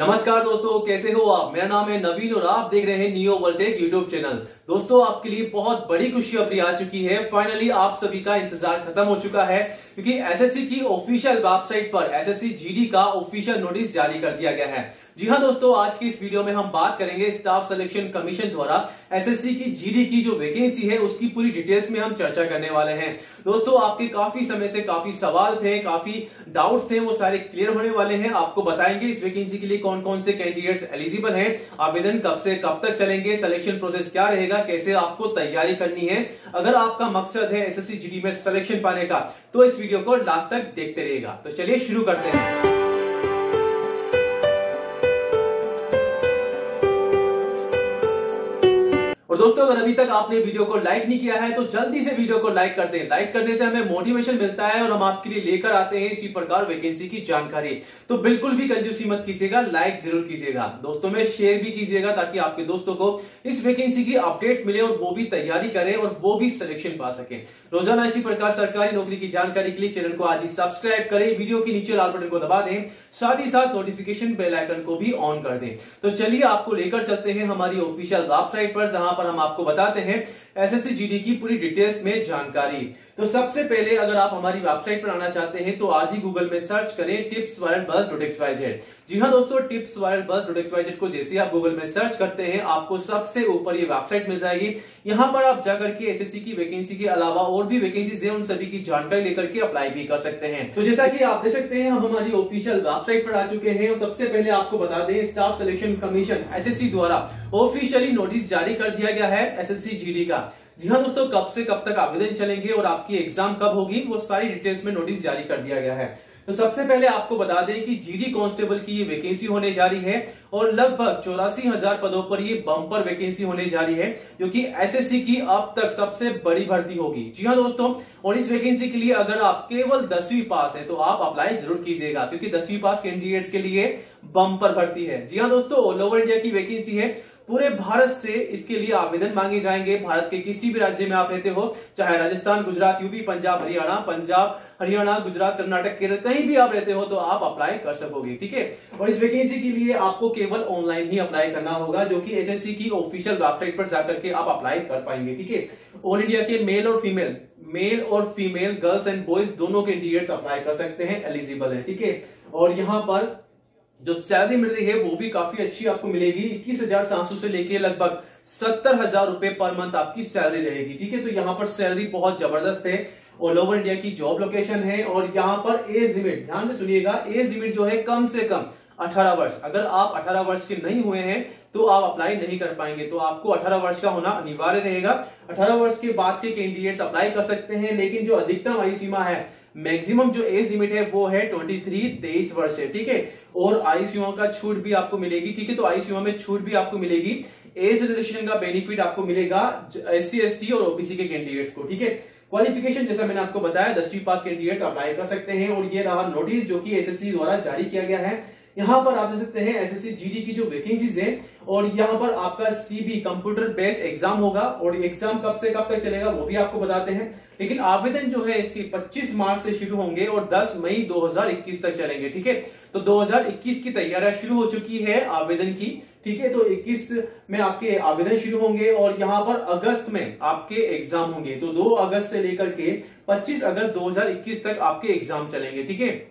नमस्कार दोस्तों, कैसे हो आप। मेरा नाम है नवीन और आप देख रहे हैं न्यू वर्डे यूट्यूब चैनल। दोस्तों, आपके लिए बहुत बड़ी खुशखबरी आ चुकी है। फाइनली आप सभी का इंतजार खत्म हो चुका है, क्योंकि एसएससी की ऑफिशियल वेबसाइट पर एसएससी जीडी का ऑफिशियल नोटिस जारी कर दिया गया है। जी हाँ दोस्तों, आज की इस वीडियो में हम बात करेंगे स्टाफ सिलेक्शन कमीशन द्वारा एसएससी की जीडी की जो वैकेंसी है उसकी पूरी डिटेल्स में हम चर्चा करने वाले हैं। दोस्तों, आपके काफी समय से काफी सवाल थे, काफी डाउट थे, वो सारे क्लियर होने वाले हैं। आपको बताएंगे इस वैकेंसी के लिए कौन कौन से कैंडिडेट्स एलिजिबल हैं, आवेदन कब से कब तक चलेंगे, सिलेक्शन प्रोसेस क्या रहेगा, कैसे आपको तैयारी करनी है। अगर आपका मकसद है एसएससी जीडी में सिलेक्शन पाने का तो इस वीडियो को लास्ट तक देखते रहिएगा। तो चलिए शुरू करते हैं। और दोस्तों, अगर अभी तक आपने वीडियो को लाइक नहीं किया है तो जल्दी से वीडियो को लाइक कर दें। लाइक करने से हमें मोटिवेशन मिलता है और हम आपके लिए लेकर आते हैं इसी प्रकार वैकेंसी की जानकारी। तो बिल्कुल भी कंजूसी मत कीजिएगा, लाइक जरूर कीजिएगा, दोस्तों में शेयर भी कीजिएगा ताकि आपके दोस्तों को इस वैकेंसी की अपडेट्स मिले और वो भी तैयारी करें और वो भी सिलेक्शन पा सके। रोजाना इसी प्रकार सरकारी नौकरी की जानकारी के लिए चैनल को आज ही सब्सक्राइब करें, वीडियो के नीचे लाल बटन को दबा दें, साथ ही साथ नोटिफिकेशन बेल आइकन को भी ऑन कर दें। तो चलिए आपको लेकर चलते हैं हमारी ऑफिशियल वेबसाइट पर, जहां पर हम आपको बताते हैं एसएससी जीडी की पूरी डिटेल्स में जानकारी। तो सबसे पहले अगर आप हमारी वेबसाइट पर आना चाहते हैं तो आज ही गूगल में सर्च करें tipsviralbuzz.xyz। जी हाँ दोस्तों, tipsviralbuzz.xyz को जैसे आप गूगल में सर्च करते हैं आपको सबसे ऊपर ये वेबसाइट मिल जाएगी। यहाँ पर आप जाकर के एसएससी की वैकेंसी के अलावा और भी वैकेंसीज है उन सभी की जानकारी लेकर के अप्लाई भी कर सकते हैं। तो जैसा कि आप देख सकते हैं हम हमारी ऑफिशियल वेबसाइट पर आ चुके हैं। सबसे पहले आपको बता दें स्टाफ सिलेक्शन कमीशन एसएससी द्वारा ऑफिशियली नोटिस जारी कर दिया गया है एसएससी जीडी का। जी हाँ दोस्तों, कब से कब तक आवेदन चलेंगे और आपकी एग्जाम कब होगी वो सारी डिटेल्स में नोटिस जारी कर दिया गया है। तो सबसे पहले आपको बता दें कि जीडी कांस्टेबल की ये वैकेंसी होने जा रही है और लगभग 84,000 पदों पर ये बम्पर वैकेंसी होने जा रही है, जो कि एसएससी की अब तक सबसे बड़ी भर्ती होगी। जी हाँ दोस्तों, और इस वैकेंसी के लिए अगर आप केवल 10वीं पास है तो आप अप्लाई जरूर कीजिएगा, क्योंकि 10वीं पास कैंडिडेट्स के लिए बम्पर भर्ती है। जी हाँ दोस्तों, ऑल ओवर इंडिया की वैकेंसी है। पूरे भारत से इसके लिए आवेदन मांगे जाएंगे। भारत के किसी भी राज्य में आप रहते हो, चाहे राजस्थान, गुजरात, यूपी, पंजाब हरियाणा, गुजरात, कर्नाटक, केरल, कहीं भी आप रहते हो तो आप अप्लाई कर सकोगे। ठीक है, और इस वैकेंसी के लिए आपको केवल ऑनलाइन ही अप्लाई करना होगा, जो कि एसएससी की ऑफिशियल वेबसाइट पर जाकर के आप अप्लाई कर पाएंगे। ठीक है, ऑल इंडिया के मेल और फीमेल, गर्ल्स एंड बॉयज दोनों कैंडिडेट्स अप्लाई कर सकते हैं, एलिजिबल है। ठीक है, और यहाँ पर जो सैलरी मिल रही है वो भी काफी अच्छी आपको मिलेगी। 21,700 से लेके लगभग 70,000 रुपए पर मंथ आपकी सैलरी रहेगी। ठीक है, तो यहाँ पर सैलरी बहुत जबरदस्त है। ऑल ओवर इंडिया की जॉब लोकेशन है और यहाँ पर एज लिमिट, ध्यान से सुनिएगा, एज लिमिट जो है कम से कम 18 वर्ष। अगर आप 18 वर्ष के नहीं हुए हैं तो आप अप्लाई नहीं कर पाएंगे, तो आपको 18 वर्ष का होना अनिवार्य रहेगा। 18 वर्ष के बाद के कैंडिडेट्स अप्लाई कर सकते हैं, लेकिन जो अधिकतम आयु सीमा है, मैक्सिमम जो एज लिमिट है वो है 23 वर्ष है। ठीक है, और आयु सीमा का छूट भी आपको मिलेगी। ठीक है, तो आयु सीमा में छूट भी आपको मिलेगी, एज रिलेशन का बेनिफिट आपको मिलेगा SC ST और OBC के कैंडिडेट्स को। ठीक है, क्वालिफिकेशन जैसा मैंने आपको बताया 10वीं पास कैंडिडेट्स अप्लाई कर सकते हैं। और ये रहा नोटिस जो कि SSC द्वारा जारी किया गया है। यहाँ पर आप देख सकते हैं एसएससी जीडी की जो वैकेंसीज हैं और यहाँ पर आपका CB कंप्यूटर बेस्ड एग्जाम होगा और एग्जाम कब से कब तक चलेगा वो भी आपको बताते हैं। लेकिन आवेदन जो है इसके 25 मार्च से शुरू होंगे और 10 मई 2021 तक चलेंगे। ठीक है, तो 2021 की तैयारियां शुरू हो चुकी है आवेदन की। ठीक है, तो 21 में आपके आवेदन शुरू होंगे और यहाँ पर अगस्त में आपके एग्जाम होंगे। तो 2 अगस्त से लेकर के 25 अगस्त 2021 तक आपके एग्जाम चलेंगे। ठीक है,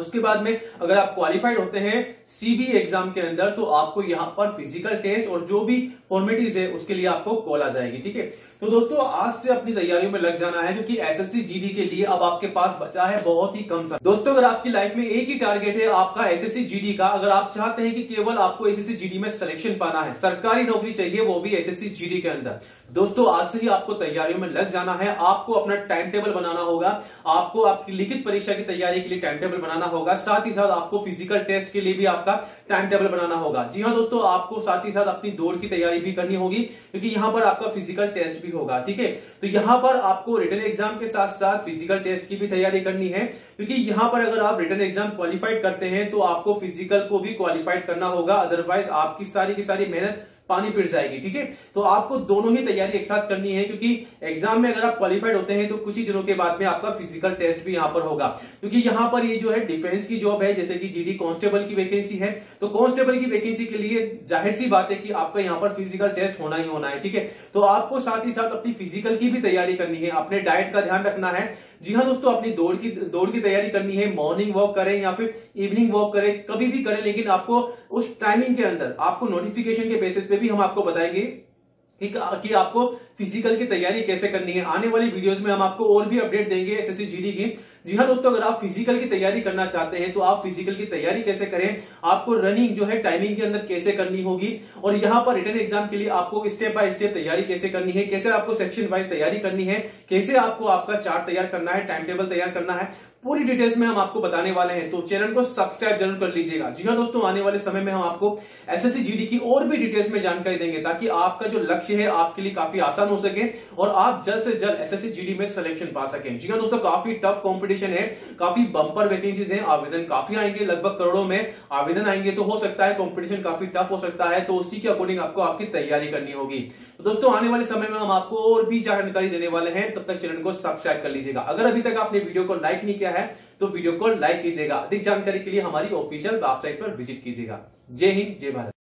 उसके बाद में अगर आप क्वालिफाइड होते हैं CB एग्जाम के अंदर तो आपको यहाँ पर फिजिकल टेस्ट और जो भी फॉर्मेलिटीज है उसके लिए आपको कॉल आ जाएगी। ठीक है, तो दोस्तों आज से अपनी तैयारियों में लग जाना है, क्योंकि एसएससी जीडी के लिए अब आपके पास बचा है बहुत ही कम समय। दोस्तों, अगर आपकी लाइफ में एक ही टारगेट है आपका एसएससी जीडी का, अगर आप चाहते हैं कि केवल आपको एसएससी जीडी में सिलेक्शन पाना है, सरकारी नौकरी चाहिए वो भी एसएससी जीडी के अंदर, दोस्तों आज से ही आपको तैयारियों में लग जाना है। आपको अपना टाइम टेबल बनाना होगा, आपको आपकी लिखित परीक्षा की तैयारी के लिए टाइम टेबल बनाना होगा, साथ ही साथ आपको फिजिकल टेस्ट के लिए भी आपका टाइम टेबल बनाना होगा। जी हाँ दोस्तों, आपको साथ ही साथ अपनी दौड़ की तैयारी भी करनी होगी, क्योंकि यहाँ पर आपका फिजिकल टेस्ट भी होगा। ठीक है, तो यहाँ पर आपको रिटन एग्जाम के साथ साथ फिजिकल टेस्ट की भी तैयारी करनी है, क्योंकि यहाँ पर अगर आप रिटन एग्जाम क्वालिफाइड करते हैं तो आपको फिजिकल को भी क्वालिफाइड करना होगा, अदरवाइज आपकी सारी की सारी मेहनत पानी फिर से आएगी। ठीक है, तो आपको दोनों ही तैयारी एक साथ करनी है, क्योंकि एग्जाम में अगर आप क्वालिफाइड होते हैं तो कुछ ही दिनों के बाद में आपका फिजिकल टेस्ट भी यहां पर होगा, क्योंकि यहां पर ये जो है डिफेंस की जॉब है, जैसे कि जीडी कांस्टेबल की वैकेंसी है, तो कांस्टेबल की वैकेंसी के लिए जाहिर सी बात है कि आपका यहां पर फिजिकल टेस्ट होना ही होना है। ठीक है, तो आपको साथ ही साथ अपनी फिजिकल की भी तैयारी करनी है, अपने डाइट का ध्यान रखना है। जी हाँ दोस्तों, अपनी दौड़ की तैयारी करनी है। मॉर्निंग वॉक करें या फिर इवनिंग वॉक करें, कभी भी करें, लेकिन आपको उस टाइमिंग के अंदर, आपको नोटिफिकेशन के बेसिस पे भी हम आपको बताएंगे कि आपको फिजिकल की तैयारी कैसे करनी है। आने वाली वीडियोस में हम आपको और भी अपडेट देंगे एसएससी जीडी की। जी हाँ दोस्तों, अगर आप फिजिकल की तैयारी करना चाहते हैं तो आप फिजिकल की तैयारी कैसे करें, आपको रनिंग जो है टाइमिंग के अंदर कैसे करनी होगी, और यहाँ पर रिटन एग्जाम के लिए आपको स्टेप बाय स्टेप तैयारी कैसे करनी है, कैसे आपको सेक्शन वाइज तैयारी करनी है, कैसे आपको आपका चार्ट तैयार करना है, टाइम टेबल तैयार करना है, पूरी डिटेल्स में हम आपको बताने वाले हैं। तो चैनल को सब्सक्राइब जरूर कर लीजिएगा। जी हाँ दोस्तों, आने वाले समय में हम आपको एसएससी जीडी की और भी डिटेल्स में जानकारी देंगे, ताकि आपका जो लक्ष्य है आपके लिए काफी आसान हो सके और आप जल्द से जल्द एसएससी जीडी में सिलेक्शन पा सकें। जी हाँ दोस्तों, काफी टफ कॉम्पिटिशन है, काफी बंपर वैकेंसीज हैं, आवेदन काफी आएंगे, लगभग करोड़ों में आवेदन आएंगे, तो हो सकता है कॉम्पिटिशन काफी टफ हो सकता है, तो उसी के अकॉर्डिंग आपको आपकी तैयारी करनी होगी। तो दोस्तों, आने वाले समय में हम आपको और भी जानकारी देने वाले हैं, तब तक चैनल को सब्सक्राइब कर लीजिएगा। अगर अभी तक आपने वीडियो को लाइक नहीं किया है तो वीडियो को लाइक कीजिएगा। अधिक जानकारी के लिए हमारी ऑफिशियल वेबसाइट पर विजिट कीजिएगा। जय हिंद, जय भारत।